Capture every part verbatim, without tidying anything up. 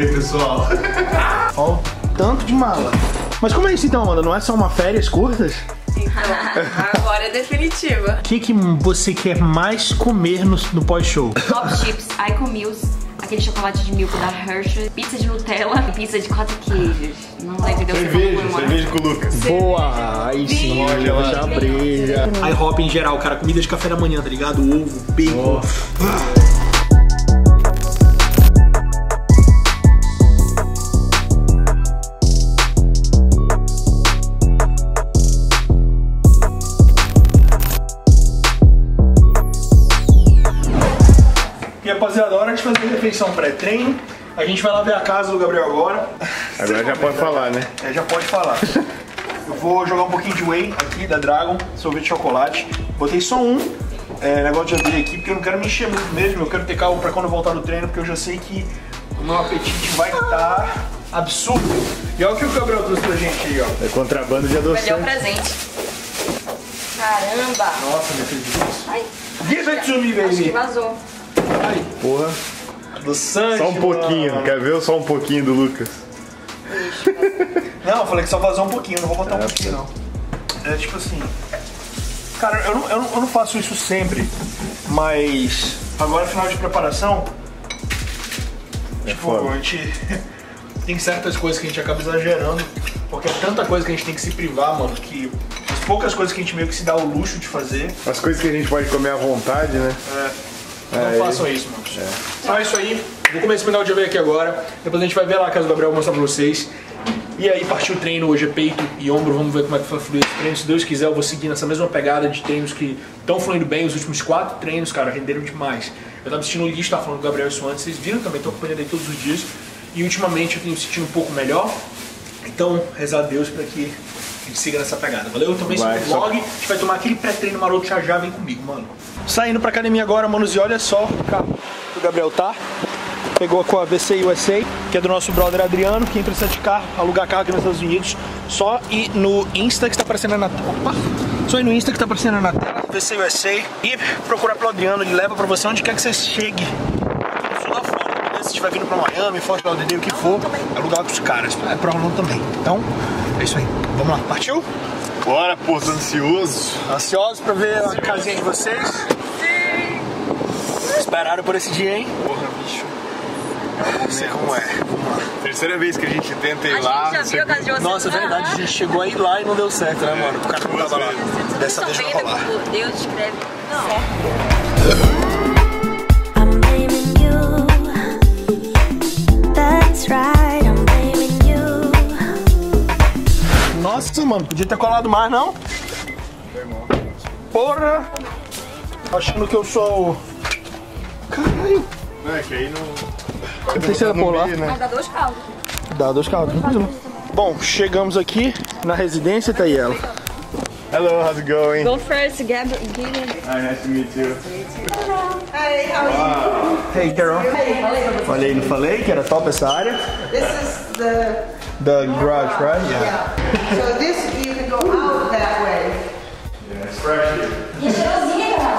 aí, pessoal. Olha o tanto de mala. Mas como é isso então, Amanda? Não é só uma férias curtas? Agora é definitiva. O que, que você quer mais comer no, no pós-show? Top chips, I C O meals, aquele chocolate de milk da Hershey, pizza de Nutella e pizza de quatro queijos. Não vai entender o que eu vou comer. Cerveja com o Lucas. Boa! Aí sim, olha, já briga. I hop em geral, cara, comida de café da manhã, tá ligado? Ovo, bacon. Oh. Rapaziada, hora de fazer refeição pré-treino. A gente vai lá ver a casa do Gabriel agora. Agora já pode falar, né? É, já pode falar. Eu vou jogar um pouquinho de whey aqui da Dragon, sorvete de chocolate. Botei só um é, negócio de abrir aqui, porque eu não quero me encher muito mesmo. Eu quero ter calma pra quando eu voltar do treino, porque eu já sei que o meu apetite vai estar absurdo. E olha o que o Gabriel trouxe pra gente aí, ó. É contrabando de adoçante. Melhor presente. Caramba! Nossa, meu filho, ai. Gizetsumi, baby! Acho que vazou. Ai, porra. Do Sancho, só um pouquinho, mano. Quer ver ou só um pouquinho do Lucas? Não, eu falei que só vazou um pouquinho, não vou botar é, um pouquinho não. É tipo assim... Cara, eu não, eu, não, eu não faço isso sempre, mas agora final de preparação... É tipo, foda. A gente... Tem certas coisas que a gente acaba exagerando, porque é tanta coisa que a gente tem que se privar, mano, que... As poucas coisas que a gente meio que se dá o luxo de fazer... As coisas que a gente pode comer à vontade, né? É. Não aí. Façam isso, mano. É. Só isso aí. Vou começar o final de ver aqui agora. Depois a gente vai ver lá a casa do Gabriel, vou mostrar pra vocês. E aí partiu o treino, hoje é peito e ombro. Vamos ver como é que vai fluir esse treino. Se Deus quiser, eu vou seguir nessa mesma pegada de treinos que estão fluindo bem. Os últimos quatro treinos, cara, renderam demais. Eu tava assistindo o Lista, tava falando do Gabriel isso antes. Vocês viram também, tô acompanhando aí todos os dias. E ultimamente eu tenho me sentido um pouco melhor. Então, rezar a Deus pra que a gente siga nessa pegada, valeu? Também se no vlog, a gente vai tomar aquele pré-treino maroto já já, vem comigo, mano. Saindo pra academia agora, manos, e olha só o carro que o Gabriel tá. Pegou com a V C U S A, que é do nosso brother Adriano, que entra em sete carro, alugar carro aqui nos Estados Unidos. Só e no Insta que está aparecendo na tela. Opa! Só ir no Insta que tá aparecendo na tela, V C U S A, e procurar pelo Adriano, ele leva pra você onde quer que você chegue. Lá fora, né? Se estiver vindo pra Miami, Forte da o que for, alugar pros caras. É pra Orlando também. Então, é isso aí. Vamos lá, partiu? Bora, pô, tô ansioso. Ansiosos pra ver ansioso. A casinha de vocês? Sim! Esperaram por esse dia, hein? Porra, bicho. Eu não sei como é. Vamos lá. Terceira vez que a gente tenta ir a lá. A gente já viu a casa de vocês. Nossa, é verdade, a gente chegou aí lá e não deu certo, né, mano? O cara não tava lá. Dessa vez vai rolar. Deus escreve. Não. I'm blaming you. That's right. Nossa, mano, podia ter colado mais, não? Porra! Achando que eu sou... Caralho! Não, é que aí não... Eu pensei por lá. Né? Dá dois caldos. Dá dois caldos, tranquilo. Bom, chegamos aqui na residência, tá aí ela. Hello, how's it going? Go first, Gabriel. Hi, nice to meet you. Hey, how are you? Hey, Carol. Falei, não falei que era top essa área? This is the... The garage, right? Yeah. Yeah. So this you can go out that way. Yeah, it's fresh here.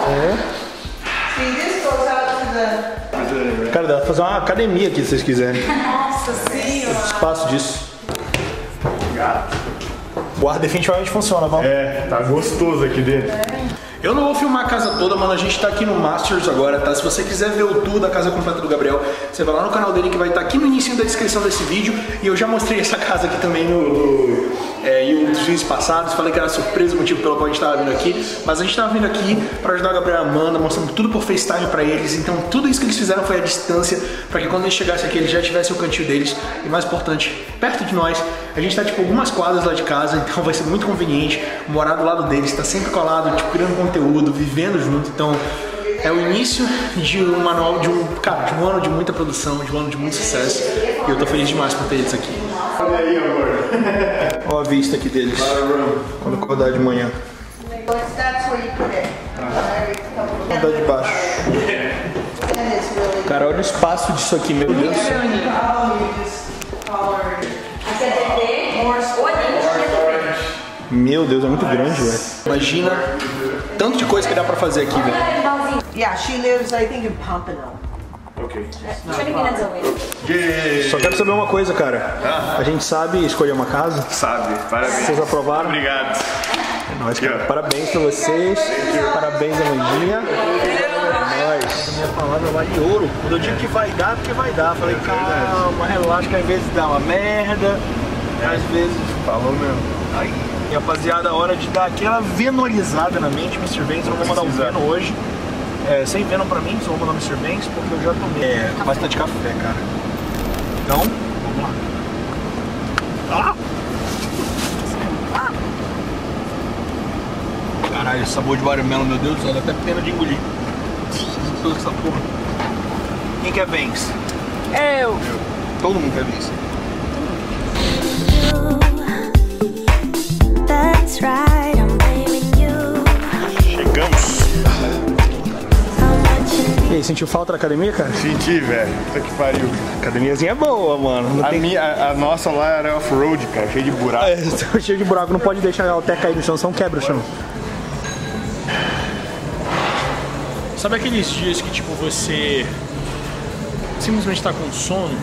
É. See, this goes out to the. Cara, dá pra fazer uma academia aqui se vocês quiserem. Nossa senhora. Espaço disso. Obrigado. O ar definitivamente funciona, vamos. É, tá gostoso aqui dentro. É. Eu não vou filmar a casa toda, mano, a gente tá aqui no Masters agora, tá? Se você quiser ver o tour da casa completa do Gabriel, você vai lá no canal dele que vai estar aqui no início da descrição desse vídeo. E eu já mostrei essa casa aqui também no, é, em um dos vídeos passados, falei que era surpresa o motivo pelo qual a gente tava vindo aqui. Mas a gente tava vindo aqui pra ajudar o Gabriel e a Amanda, mostrando tudo por FaceTime pra eles. Então tudo isso que eles fizeram foi à distância, pra que quando eles chegassem aqui eles já tivessem o cantinho deles. E mais importante, perto de nós, a gente tá tipo algumas quadras lá de casa, então vai ser muito conveniente morar do lado deles, tá sempre colado, tipo, criando conteúdo. Conteúdo, vivendo junto, então é o início de um manual de um, cara, de um ano de muita produção, de um ano de muito sucesso, e eu tô feliz demais por ter eles aqui. Olha aí, amor. Olha a vista aqui deles, quando acordar de manhã. Acordar de baixo. Cara, olha o espaço disso aqui, meu Deus. Meu Deus, é muito grande, velho. Imagina tanto de coisa que dá pra fazer aqui, velho. Yeah, she lives, I think, in Pompano. Ok. Yeah. Só quero saber uma coisa, cara. Ah. A gente sabe escolher uma casa? Sabe. Parabéns. Vocês aprovaram? Obrigado. É nóis, cara. Parabéns pra vocês. Parabéns, Amandinha. A minha palavra vai de ouro. Quando eu digo que vai dar, porque vai dar. Falei, calma, relaxa, que às vezes dá uma merda. Às vezes, falou mesmo. Aí, rapaziada, a hora de dar aquela venorizada na mente. mister Benz, eu vou mandar um Venom hoje. É, sem Venom pra mim, só vou mandar mister Banks porque eu já tomei. É, basta de café, cara. Então, vamos lá. Ah! Caralho, sabor de watermelon, meu Deus do céu, dá até pena de engolir. Tudo essa porra. Quem quer Banks? Eu! Todo mundo quer Banks. E aí, sentiu falta da academia, cara? Senti, velho. Puta que pariu. Academiazinha é boa, mano. A, tem... minha, a, a nossa lá era off-road, cara. Cheio de buraco. É, cheio de buraco. Não pode deixar a halter cair no chão, senão quebra o chão. Sabe aqueles dias que, tipo, você simplesmente tá com sono?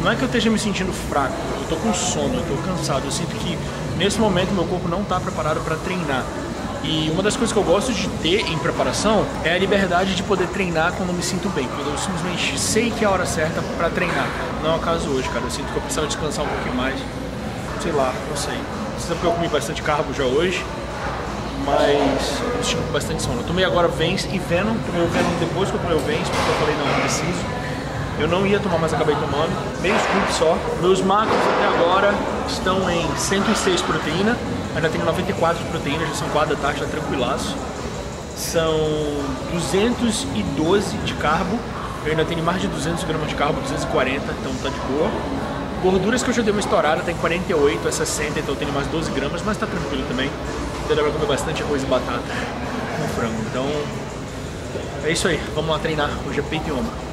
Não é que eu esteja me sentindo fraco. Eu tô com sono, eu tô cansado. Eu sinto que, nesse momento, meu corpo não tá preparado pra treinar. E uma das coisas que eu gosto de ter em preparação é a liberdade de poder treinar quando eu me sinto bem, quando eu simplesmente sei que é a hora certa pra treinar. Não é o caso hoje, cara. Eu sinto que eu preciso descansar um pouquinho mais. Sei lá, não sei. Não sei porque eu comi bastante carbo já hoje, mas eu estive com bastante sono. Eu tomei agora Vans e Venom. Tomei o Venom depois que eu tomei o Vans, porque eu falei, não, eu preciso. Eu não ia tomar, mas acabei tomando. Meio scoop só. Meus macros até agora estão em cento e seis proteína. Ainda tenho noventa e quatro de proteína, já são quatro da tarde, já tranquilaço. São duzentos e doze de carbo, eu ainda tenho mais de duzentos gramas de carbo, duzentos e quarenta, então tá de boa. Gorduras que eu já dei uma estourada, tem quarenta e oito, é sessenta, então eu tenho mais doze gramas, mas tá tranquilo também. Então dá pra comer bastante arroz e batata com frango, então é isso aí, vamos lá treinar, hoje é peito e ombro.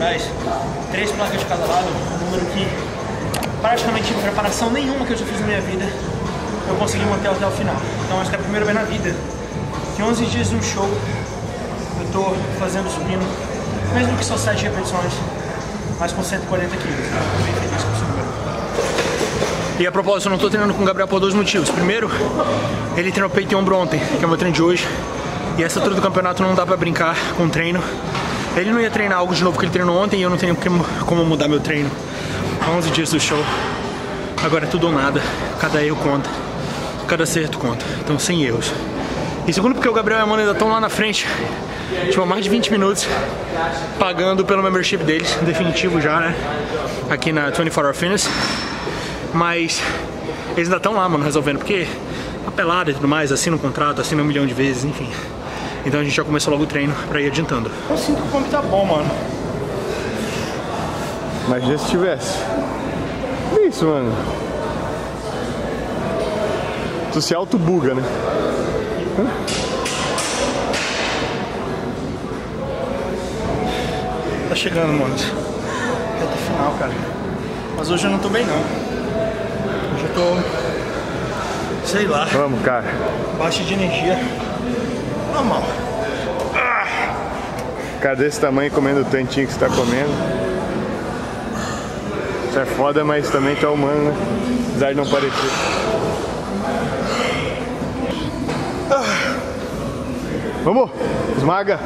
Atrás, três placas de cada lado, um número que praticamente em preparação nenhuma que eu já fiz na minha vida eu consegui manter até o final. Então acho que é a primeira vez na vida que onze dias de um show eu tô fazendo supino, mesmo que só sete repetições, mas com cento e quarenta quilos. Tô bem feliz com isso. E a propósito, eu não tô treinando com o Gabriel por dois motivos. Primeiro, ele treinou peito e ombro ontem, que é o meu treino de hoje, e essa altura do campeonato não dá pra brincar com o treino. Ele não ia treinar algo de novo que ele treinou ontem e eu não tenho como mudar meu treino. onze dias do show, agora é tudo ou nada, cada erro conta, cada acerto conta, então sem erros. E segundo porque o Gabriel e a Amanda ainda estão lá na frente, tipo há mais de vinte minutos, pagando pelo membership deles, definitivo já, né, aqui na vinte e quatro hour fitness. Mas eles ainda estão lá, mano, resolvendo, porque apelada e tudo mais, assina um contrato, assina um milhão de vezes, enfim. Então a gente já começou logo o treino pra ir adiantando. Eu sinto que o fome tá bom, mano. Imagina se tivesse. Que isso, mano? Tu se auto-buga, né? Tá chegando, mano. É até final, cara. Mas hoje eu não tô bem, não. Hoje eu tô... sei lá. Vamos, cara. Baixa de energia. Normal. Cara, desse tamanho comendo o tantinho que você tá comendo. Isso é foda, mas também tá humano, né? Apesar de não parecer. Ah. Vamos! Esmaga!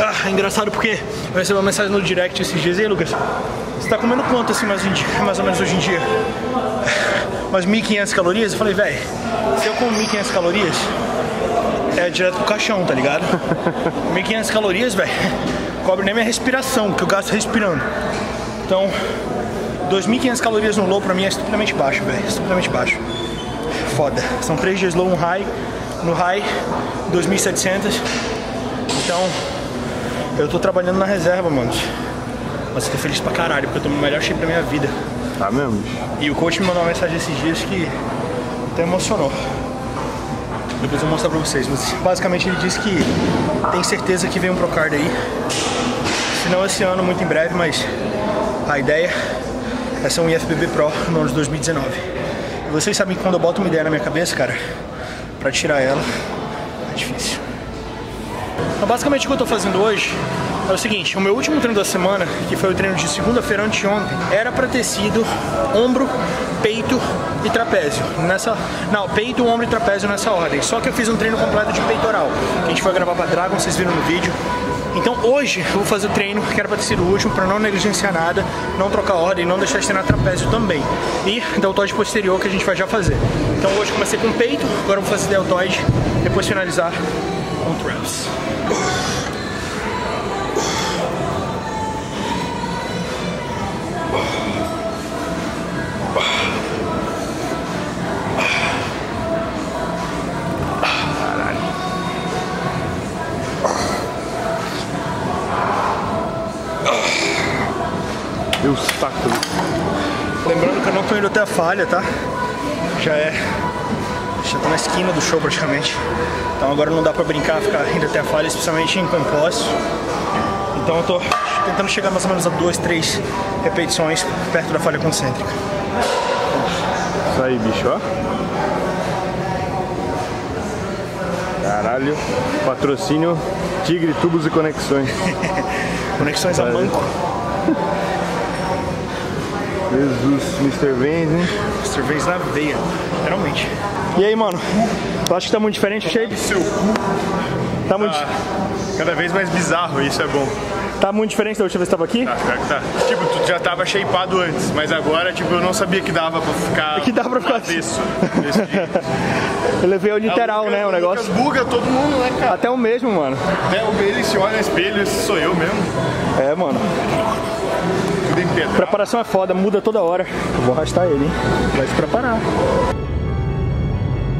Ah, é engraçado porque eu recebi uma mensagem no direct esses dias. E aí, Lucas, você tá comendo quanto assim mais, mais ou menos hoje em dia? umas mil e quinhentas calorias, eu falei, velho, se eu como mil e quinhentas calorias, é direto pro caixão, tá ligado? mil e quinhentas calorias, velho, cobre nem minha respiração, que eu gasto respirando. Então, dois mil e quinhentas calorias no low pra mim é estupidamente baixo, velho, estupidamente baixo. Foda. São três dias low, um high. No high, dois mil e setecentos. Então, eu tô trabalhando na reserva, mano. Mas eu tô feliz pra caralho, porque eu tô no melhor shape da minha vida. Tá mesmo? E o coach me mandou uma mensagem esses dias que até emocionou. Depois eu vou mostrar pra vocês, mas basicamente ele disse que tem certeza que vem um Procard aí. Se não esse ano, muito em breve, mas a ideia é ser um I F B B Pro no ano de dois mil e dezenove. E vocês sabem que quando eu boto uma ideia na minha cabeça, cara, pra tirar ela é difícil. Então, basicamente o que eu tô fazendo hoje é o seguinte, o meu último treino da semana, que foi o treino de segunda-feira anteontem, era pra ter sido ombro, peito e trapézio, nessa, não, peito, ombro e trapézio nessa ordem, só que eu fiz um treino completo de peitoral, que a gente foi gravar pra Dragon, vocês viram no vídeo. Então hoje eu vou fazer o treino que era pra ter sido o último, pra não negligenciar nada, não trocar ordem, não deixar de treinar trapézio também. E deltoide posterior que a gente vai já fazer. Então hoje comecei com peito, agora eu vou fazer deltoide, depois finalizar com traps. Lembrando que eu não tô indo até a falha, tá? Já é... Já tô na esquina do show praticamente. Então agora não dá pra brincar, ficar indo até a falha, especialmente em composto. Então eu tô tentando chegar mais ou menos a duas, três repetições perto da falha concêntrica. Isso aí, bicho, ó. Caralho. Patrocínio Tigre Tubos e Conexões. Conexões a banco. Jesus, mister Vans, hein? mister Vans na veia, literalmente. E aí, mano? Tu acha que tá muito diferente o shape? Seu cu. Tá muito... Tá cada vez mais bizarro, isso é bom. Tá muito diferente da última vez que tava aqui? Tá, claro que tá. Tipo, tu já tava shapeado antes, mas agora, tipo, eu não sabia que dava pra ficar... Que dava pra ficar avesso. Eu levei o literal, Lucas, né, o negócio. Lucas buga todo mundo, né, cara? Até o mesmo, mano. Até o mesmo, ele se olha no espelho, esse sou eu mesmo. É, mano. Preparação é foda, muda toda hora. Eu vou arrastar ele, hein? Vai se preparar.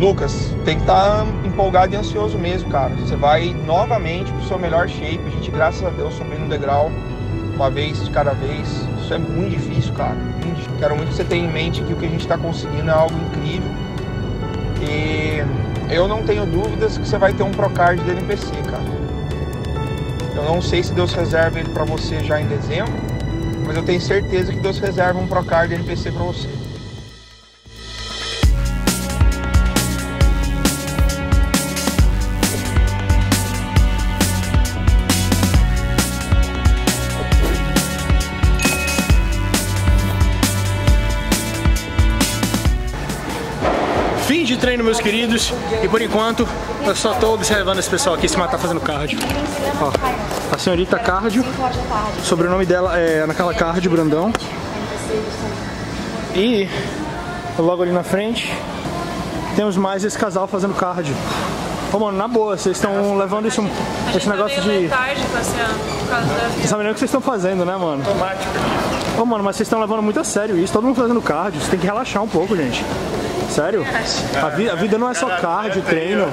Lucas, tem que estar empolgado e ansioso mesmo, cara. Você vai novamente pro seu melhor shape. A gente, graças a Deus, subindo um degrau uma vez de cada vez. Isso é muito difícil, cara. Quero muito que você tenha em mente que o que a gente tá conseguindo é algo incrível. E eu não tenho dúvidas que você vai ter um Procard da N P C, cara. Eu não sei se Deus reserva ele pra você já em dezembro, mas eu tenho certeza que Deus reserva um Procard N P C pra você. Fim de treino, meus queridos, e por enquanto eu só tô observando esse pessoal aqui se matar fazendo cardio. Ó, a senhorita Cardio, sobrenome dela é Ana Carla Cardio Brandão. E logo ali na frente temos mais esse casal fazendo cardio. Ô, mano, na boa, vocês estão levando esse, esse negócio de... Essa maneira que vocês estão fazendo, né, mano? Ô, mano, mas vocês estão levando muito a sério isso, todo mundo fazendo cardio, você tem que relaxar um pouco, gente. Sério? A, vi a vida não é só cardio, treino.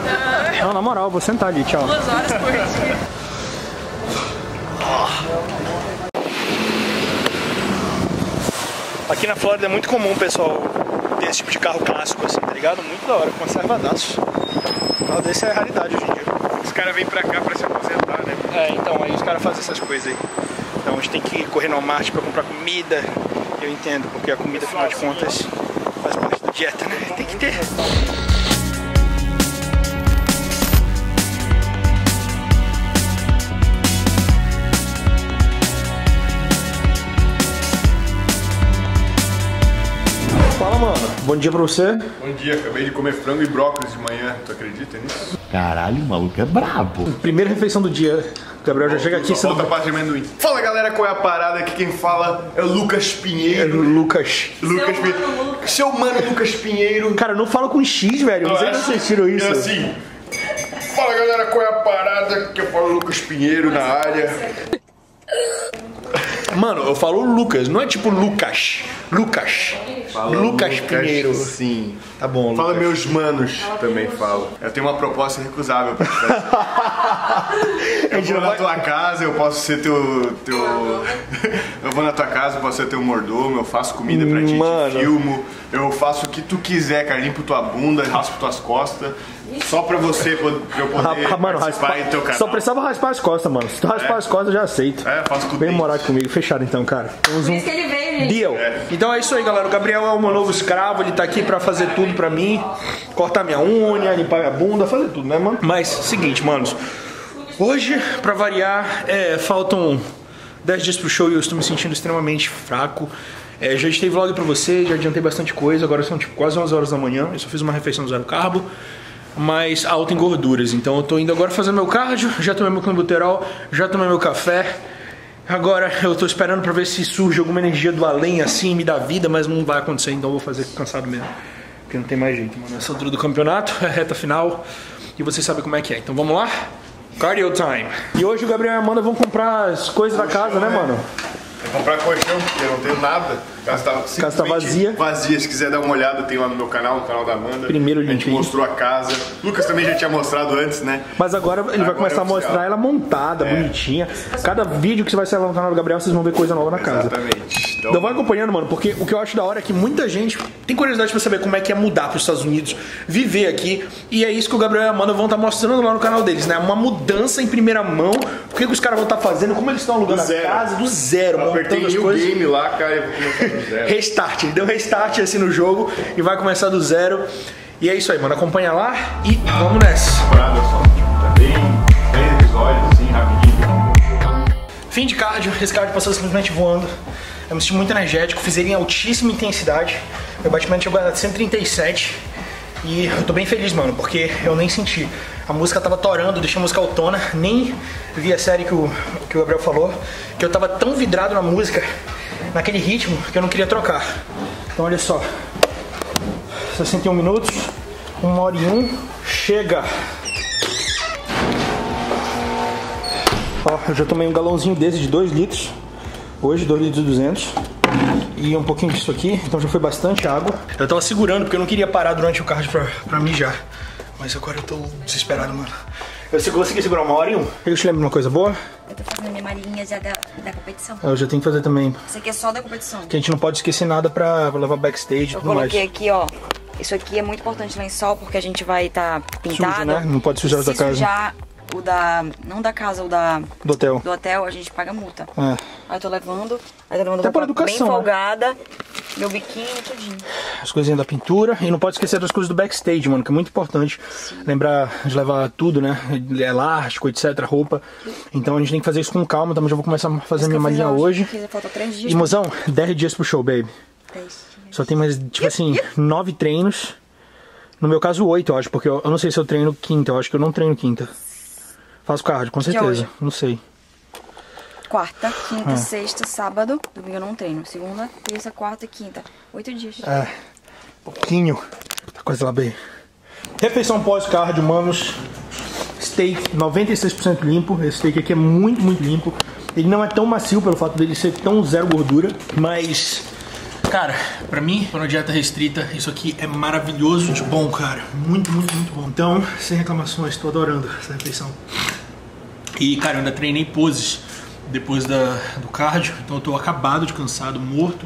Não, na moral, vou sentar ali, tchau. Duas horas por dia. Aqui na Flórida é muito comum o pessoal ter esse tipo de carro clássico, assim, tá ligado? Muito da hora, conservadaço. O carro desse é a raridade hoje em dia. Os caras vêm pra cá pra se aposentar, né? É, então, aí os caras fazem essas coisas aí. Então a gente tem que correr no Walmart pra comprar comida. Eu entendo, porque a comida, afinal de contas, faz parte da dieta, né? Tem que ter. Fala, mano. Bom dia pra você. Bom dia. Acabei de comer frango e brócolis de manhã. Tu acredita nisso? Caralho, o maluco é brabo. Primeira refeição do dia. Gabriel já chega aqui. Só parte de amendoim. Fala, galera, qual é a parada? Aqui quem fala é o Lucas Pinheiro. É o Lucas. Lucas Pinheiro. Seu mano Lucas Pinheiro. Cara, eu não falo com X, velho. Não sei se vocês tiram isso. É assim. Fala galera, qual é a parada? Que eu falo Lucas Pinheiro na área. Mano, eu falo Lucas, não é tipo Lucas. Lucas. Fala Lucas, Lucas Pinheiro. Sim. Tá bom, Lucas. Fala meus manos, também falo. Eu tenho uma proposta recusável pra você. Eu vou na tua casa, eu posso ser teu... teu... eu vou na tua casa, eu posso ser teu mordomo, eu faço comida pra ti, te filmo. Eu faço o que tu quiser, cara. Limpo tua bunda, raspo tuas costas. Só pra você, pra eu poder ah, mano, participar raspa... do teu canal. Só precisava raspar as costas, mano. Se tu raspar é. as costas, eu já aceito. É, faço com o Vem morar aqui comigo. Fechado então, cara. Temos um... ele veio, gente. Deal. É. Então é isso aí, galera. O Gabriel é o meu novo escravo. Ele tá aqui pra fazer tudo pra mim. Cortar minha unha, limpar minha bunda, fazer tudo, né, mano? Mas, seguinte, manos. Hoje, pra variar, é, faltam dez dias pro show e eu estou me sentindo extremamente fraco. É, já editei vlog pra vocês, já adiantei bastante coisa. Agora são, tipo, quase onze horas da manhã. Eu só fiz uma refeição zero carbo, mas alta em gorduras. Então eu tô indo agora fazer meu cardio, já tomei meu clenbuterol, já tomei meu café. Agora eu tô esperando pra ver se surge alguma energia do além, assim, me dá vida, mas não vai acontecer, então eu vou fazer cansado mesmo, porque não tem mais jeito, mano. Essa altura do campeonato é reta final e vocês sabem como é que é. Então vamos lá? Cardio time! E hoje o Gabriel e a Amanda vão comprar as coisas da casa, né, mano? Vou comprar colchão, porque eu não tenho nada. A casa tá, a casa tá vazia. Vazia. Se quiser dar uma olhada, tem lá no meu canal, no canal da Amanda. Primeiro link. A gente mostrou a casa. Lucas também já tinha mostrado antes, né? Mas agora ele agora vai começar é a mostrar ela montada, é. bonitinha. Cada vídeo que você vai sair lá no canal do Gabriel, vocês vão ver coisa nova na casa. Exatamente. Então, então vai acompanhando, mano, porque o que eu acho da hora é que muita gente tem curiosidade pra saber como é que é mudar pros Estados Unidos, viver aqui. E é isso que o Gabriel e a Amanda vão estar tá mostrando lá no canal deles, né? Uma mudança em primeira mão. O que, que os caras vão estar tá fazendo, como eles estão alugando a casa, do zero, mano. Apertei o game lá, cara, eu vou começar do zero. Restart, ele deu restart assim no jogo e vai começar do zero. E é isso aí, mano. Acompanha lá e vamos nessa. Temporada só, tipo, tá bem, três episódios assim, rapidinho. Fim de cardio, esse cardio passou simplesmente voando. Eu me senti muito energético, fiz ele em altíssima intensidade. Meu batimento chegou a cento e trinta e sete. E eu tô bem feliz, mano, porque eu nem senti. A música tava torando, deixei a música autona. Nem vi a série que o, que o Gabriel falou, que eu tava tão vidrado na música, naquele ritmo, que eu não queria trocar. Então olha só, sessenta e um minutos, uma hora e um, chega. Ó, eu já tomei um galãozinho desse de dois litros. Hoje, dois litros e duzentos. E um pouquinho disso aqui, então já foi bastante água. Eu tava segurando porque eu não queria parar durante o cardio pra, pra mijar. Mas agora eu tô desesperado, mano. Eu consegui segurar uma hora e um. Eu te lembro de uma coisa boa? Eu tô fazendo minha marinha já da, da competição. Eu já tenho que fazer também. Isso aqui é só da competição. Que a gente não pode esquecer nada pra levar backstage e tudo mais. Eu coloquei aqui, ó. Isso aqui é muito importante lá em sol porque a gente vai tá pintado. Sujo, né? Não pode sujar o da casa. Sujar o da... não da casa, o da... do hotel. Do hotel, a gente paga multa. É. Aí eu tô levando. Aí eu tô levando uma bem folgada, né? Meu biquinho, tudinho. As coisinhas da pintura. E não pode esquecer das coisas do backstage, mano, que é muito importante. Sim. Lembrar de levar tudo, né? Elástico, etcétera, roupa. Então a gente tem que fazer isso com calma. Também já vou começar a fazer minha malinha hoje. hoje. Falta três dias. E mozão, dez dias pro show, baby. dez dias. Só tem mais, tipo assim, nove treinos. No meu caso, oito, eu acho. Porque eu, eu não sei se eu treino quinta. Eu acho que eu não treino quinta. Faço cardio, com certeza. Não sei. Quarta, quinta, é. sexta, sábado. Domingo eu não treino. Segunda, terça, quarta, quinta. Oito dias. É. Pouquinho. Tá coisa lá bem. Refeição pós-cardio, manos. Steak noventa e seis por cento limpo. Esse steak aqui é muito, muito limpo. Ele não é tão macio pelo fato dele ser tão zero gordura. Mas, cara, pra mim, quando a dieta restrita, isso aqui é maravilhoso de bom, cara. Muito, muito, muito bom. Então, sem reclamações, tô adorando essa refeição. E, cara, eu ainda treinei poses depois da, do cardio. Então eu tô acabado de cansado, morto.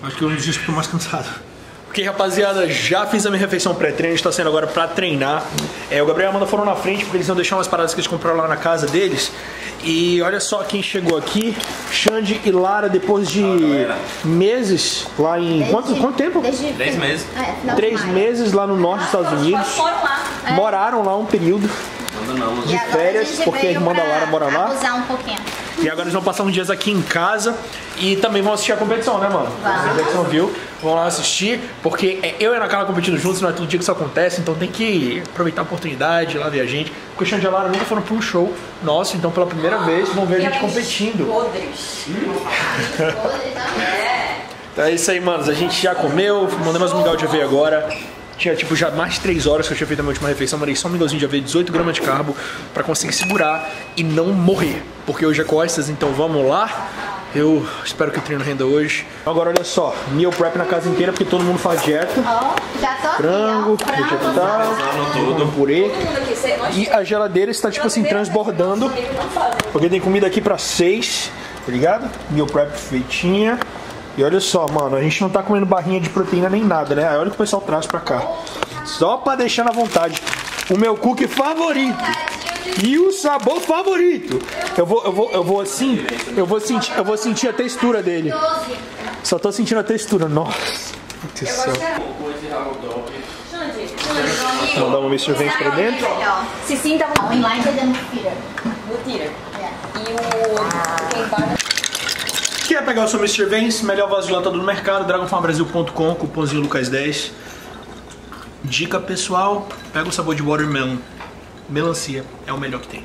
Acho que é um dos dias que eu tô mais cansado. Ok, rapaziada, já fiz a minha refeição pré-treino. A gente tá saindo agora pra treinar. É, o Gabriel e a Amanda foram na frente porque eles iam deixar umas paradas que eles compraram lá na casa deles. E olha só quem chegou aqui. Xande e Lara, depois de oh, meses, lá em... Desde, quanto, quanto tempo? Desde... Três meses. É, Três meses lá no norte dos Estados Unidos. Lá. É. Moraram lá um período. Não, de férias, a porque a irmã da Lara mora lá. Um e agora eles vão passar uns dias aqui em casa e também vão assistir a competição, né, mano? Vamos. A competição viu, vão lá assistir, porque é eu e a Ana Carla competindo juntos, não é todo dia que isso acontece, então tem que aproveitar a oportunidade, ir lá ver a gente. Porque o Xande e a Lara nunca foram para um show nosso, então pela primeira ah, vez vão ver a gente competindo. Podres. Então é isso aí, manos. A gente já comeu, mandamos um mingau de aveia agora. Tinha tipo já mais de três horas que eu tinha feito a minha última refeição, mandei só um mingauzinho de aveia, dezoito gramas de carbo, pra conseguir segurar e não morrer, porque hoje é costas, então vamos lá. Eu espero que o treino renda hoje. Agora olha só, meal prep na casa inteira, porque todo mundo faz dieta. Oh, já tô frango, aqui, ó, vegetal, tudo, um purê. E a geladeira está tipo assim transbordando, porque tem comida aqui pra seis, tá ligado? Meal prep feitinha. E olha só, mano, a gente não tá comendo barrinha de proteína nem nada, né? Aí olha o que o pessoal traz pra cá, só pra deixar na vontade. O meu cookie favorito e o sabor favorito. Eu vou, eu vou, eu vou assim, eu vou sentir, eu vou sentir a textura dele. Só tô sentindo a textura, nossa. Vamos dar uma mister Vans pra dentro. Se sinta bom. Quer pegar o seu mister Vans? Melhor vaso de lata do mercado, dragon farm brasil ponto com, cupomzinho Lucas dez. Dica pessoal, pega o sabor de watermelon. Melancia é o melhor que tem.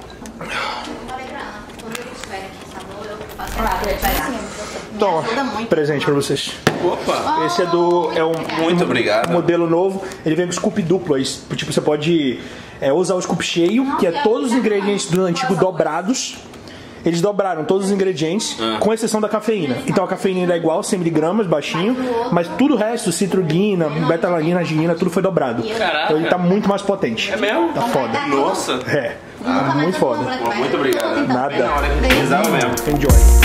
Toma, presente pra vocês. Opa! Esse é do... é um, muito obrigado. Um modelo novo. Ele vem com scoop duplo. Tipo, você pode é, usar o scoop cheio, que é todos os ingredientes do antigo dobrados. Eles dobraram todos os ingredientes, ah. com exceção da cafeína. Então a cafeína ainda é igual, cem miligramas, baixinho. Mas tudo o resto, citrulina, beta-alanina, arginina, tudo foi dobrado. Caraca. Então ele tá muito mais potente. É mesmo? Tá foda. Nossa. É. Ah. Muito foda. Bom, muito obrigado. Nada. Na hora que precisar mesmo. Enjoy.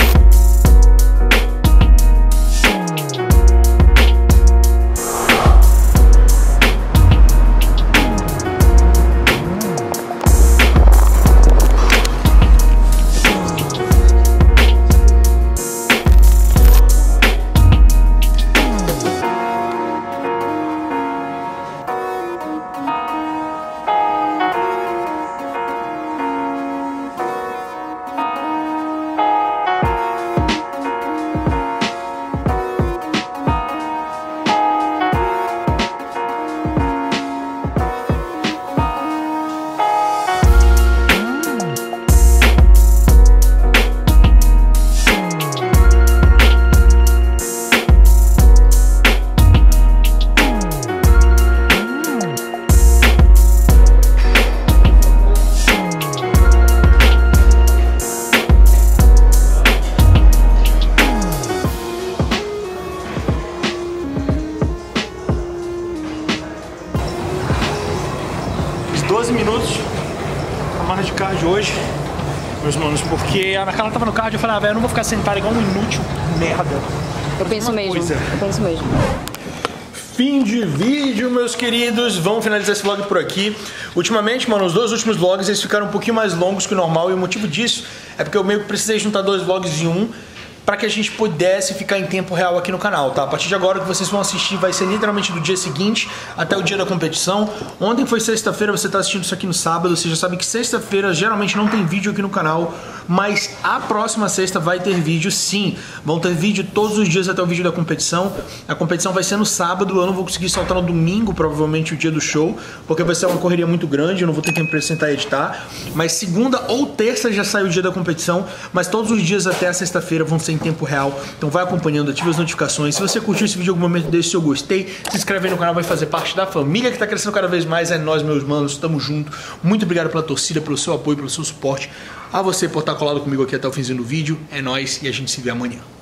doze minutos a marra de cardio hoje, meus manos, porque a Ana Carla tava no cardio e eu falei, ah, velho, eu não vou ficar sentada igual um inútil, merda. Eu penso mesmo, coisa. eu penso mesmo. Fim de vídeo, meus queridos. Vamos finalizar esse vlog por aqui. Ultimamente, mano, os dois últimos vlogs eles ficaram um pouquinho mais longos que o normal e o motivo disso é porque eu meio que precisei juntar dois vlogs em um pra que a gente pudesse ficar em tempo real aqui no canal, tá? A partir de agora o que vocês vão assistir vai ser literalmente do dia seguinte até o dia da competição. Ontem foi sexta-feira, você tá assistindo isso aqui no sábado, você já sabe que sexta-feira geralmente não tem vídeo aqui no canal, mas a próxima sexta vai ter vídeo sim. Vão ter vídeo todos os dias até o vídeo da competição. A competição vai ser no sábado, eu não vou conseguir soltar no domingo, provavelmente o dia do show, porque vai ser uma correria muito grande, eu não vou ter tempo pra sentar e editar. Mas segunda ou terça já sai o dia da competição, mas todos os dias até a sexta-feira vão ser em tempo real, então vai acompanhando, ativa as notificações. Se você curtiu esse vídeo em algum momento, deixa o seu gostei, se inscreve aí no canal, vai fazer parte da família que tá crescendo cada vez mais. É nós, meus manos, tamo junto. Muito obrigado pela torcida, pelo seu apoio, pelo seu suporte. A você por estar colado comigo aqui até o finzinho do vídeo. É nós e a gente se vê amanhã.